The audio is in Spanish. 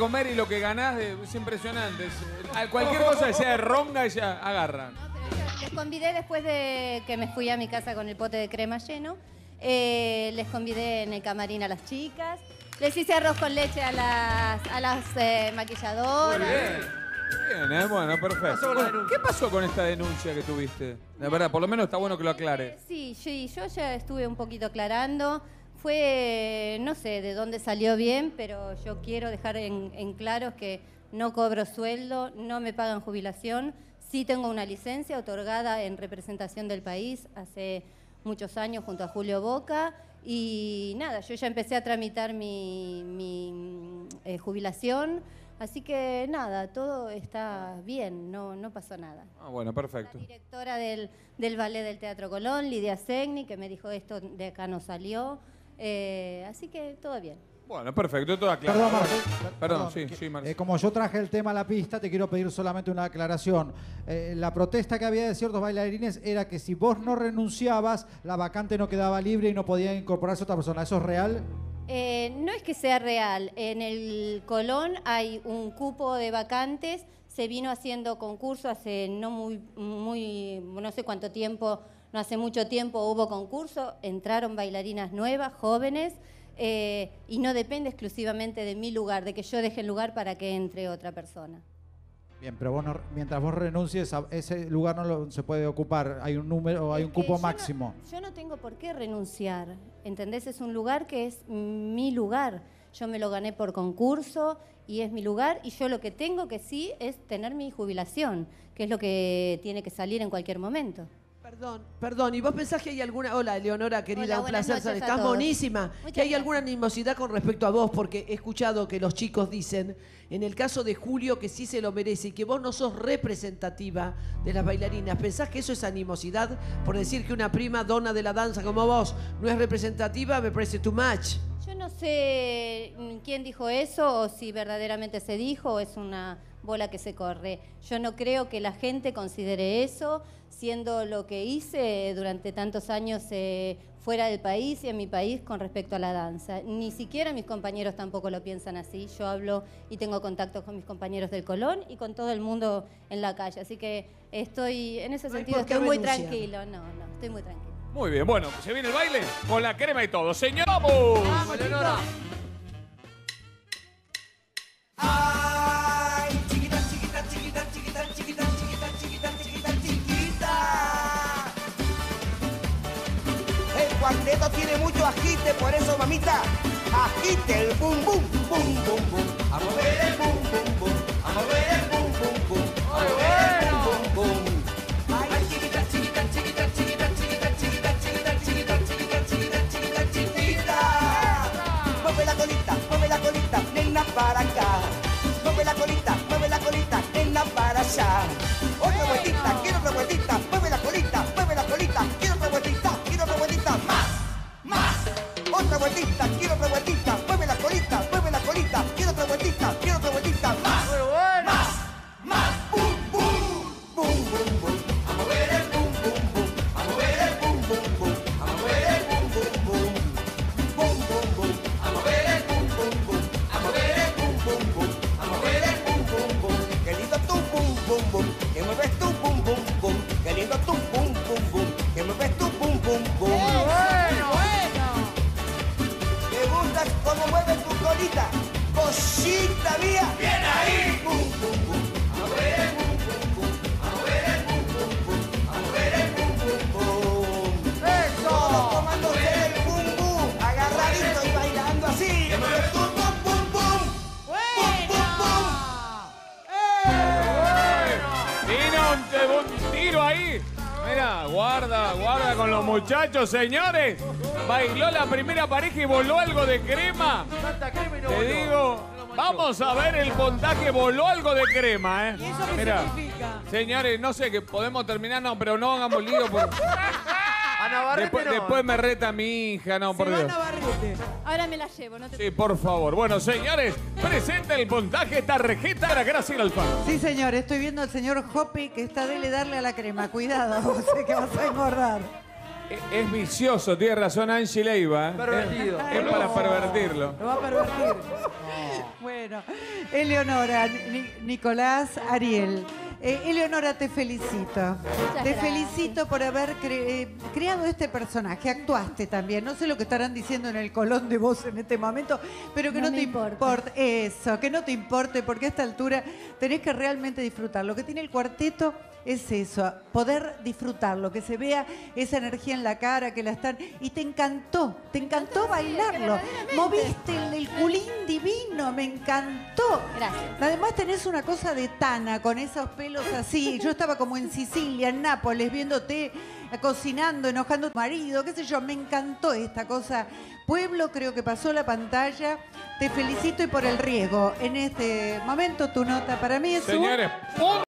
comer y lo que ganás es impresionante. Cualquier cosa que sea de ronga, ella agarra. Les convidé después de que me fui a mi casa con el pote de crema lleno. Les convidé en el camarín a las chicas. Les hice arroz con leche a las maquilladoras. Muy bien, bien, bueno, perfecto. ¿Qué pasó con esta denuncia que tuviste? La verdad, por lo menos está bueno que lo aclare. Sí, yo ya estuve un poquito aclarando. Fue, no sé de dónde salió bien, pero yo quiero dejar en claro que no cobro sueldo, no me pagan jubilación, sí tengo una licencia otorgada en representación del país hace muchos años junto a Julio Boca y nada, yo ya empecé a tramitar mi jubilación, así que nada, todo está bien, no pasó nada. Ah, bueno, perfecto. La directora del ballet del Teatro Colón, Lidia Zegni, que me dijo esto de acá no salió. Así que todo bien. Bueno, perfecto, todo claro. Perdón, sí, Marcelo. Como yo traje el tema a la pista, te quiero pedir solamente una aclaración. La protesta que había de ciertos bailarines era que si vos no renunciabas, la vacante no quedaba libre y no podía incorporarse otra persona. ¿Eso es real? No es que sea real. En el Colón hay un cupo de vacantes. Se vino haciendo concurso hace no sé cuánto tiempo. No hace mucho tiempo hubo concurso, entraron bailarinas nuevas, jóvenes, y no depende exclusivamente de mi lugar, de que yo deje el lugar para que entre otra persona. Bien, pero vos no, mientras vos renuncies, a ese lugar se puede ocupar, hay un número, hay un cupo máximo. Yo no tengo por qué renunciar, ¿entendés? Es un lugar que es mi lugar. Yo me lo gané por concurso y es mi lugar y yo lo que tengo que sí es tener mi jubilación, que es lo que tiene que salir en cualquier momento. Perdón, ¿y vos pensás que hay alguna... Hola, Eleonora, querida, hola, un placer, estás buenísima. ¿Que hay alguna animosidad con respecto a vos? Porque he escuchado que los chicos dicen, en el caso de Julio, que sí se lo merece y que vos no sos representativa de las bailarinas. ¿Pensás que eso es animosidad? Por decir que una prima donna de la danza como vos no es representativa, me parece too much. Yo no sé quién dijo eso o si verdaderamente se dijo o es una... bola que se corre. Yo no creo que la gente considere eso, siendo lo que hice durante tantos años fuera del país y en mi país con respecto a la danza. Ni siquiera mis compañeros tampoco lo piensan así. Yo hablo y tengo contacto con mis compañeros del Colón y con todo el mundo en la calle. Así que estoy, en ese sentido, estoy muy tranquilo. No, estoy muy tranquilo. Muy bien, bueno, se viene el baile con la crema y todo. ¡Señor! ¡Vamos! ¡Vamos, Eleonora! Cuarteto tiene mucho agite, por eso, mamita, agite el bum, bum, bum, bum, bum. A mover el bum, bum, bum. A mover el bum, bum, bum. A mover el bum, bum, bum. Ay, chiquita, chiquita, chiquita, chiquita, chiquita, chiquita, chiquita, chiquita, chiquita, chiquita, chiquita, chiquita. Mueve la colita, nena para acá. Mueve la colita, nena para allá. Otra vueltita, quiero otra vueltita, mueve la colita, quiero otra vueltita. Otra vueltita, quiero otra vueltita, mueve la colita, quiero otra vueltita, más, más, más, bum, bum, bum, bum, bum, a mover el bum, bum, bum, a mover el bum, bum, bum, a mover el bum, bum, bum, bum, bum, bum, a mover el bum, bum, bum, a mover el bum, bum, bum, a mover el bum, bum, bum, qué lindo tu bum, bum, bum, que mueves tu bum, bum, bum, qué lindo tu bum, bum, bum, que mueves tu bum, bum, bum. Cómo mueve tu colita, cosita mía. Bien ahí. Pum, pum, pum. A mover el pum, pum, pum. A mover el pum, pum, pum. A mover el pum, pum, pum. Eso. Todos tomándose el pum, pum. Agarradito y bailando así. Que mueve tu pum, pum, pum. Pum, pum, pum. Tira un tiro ahí. Mira, guarda con los muchachos, señores. Bailó la primera pareja y voló algo de crema. Te digo, vamos a ver el puntaje, voló algo de crema, ¿eh? ¿Y eso qué significa? Señores, no sé, que podemos terminar, no, pero no hagamos lío. Porque... Después me reta mi hija, no, por Dios. Ahora me la llevo, no te preocupes. Sí, por favor. Bueno, señores, presenta el puntaje, esta rejeta para Graciela Alfano. Sí, señor, estoy viendo al señor Hoppe que está dele darle a la crema. Cuidado, José, que vas a engordar. Es vicioso, tiene razón Angie Leiva. Pervertido. Es para pervertirlo. Lo va a pervertir. Bueno, Eleonora, Nicolás Ariel. Eleonora, te felicito. Te felicito por haber creado este personaje. Actuaste también. No sé lo que estarán diciendo en el Colón de vos en este momento, pero que no te importe. Eso, que no te importe, porque a esta altura tenés que realmente disfrutar. Lo que tiene el cuarteto es eso, poder disfrutarlo, que se vea esa energía en la cara, que la están... Y te encantó bailarlo. Moviste el culín divino, me encantó. Gracias. Además tenés una cosa de Tana, con esos pelos así. Yo estaba como en Sicilia, en Nápoles, viéndote cocinando, enojando a tu marido, qué sé yo. Me encantó esta cosa. Pueblo, creo que pasó la pantalla. Te felicito y por el riesgo. En este momento tu nota para mí es un... Señores,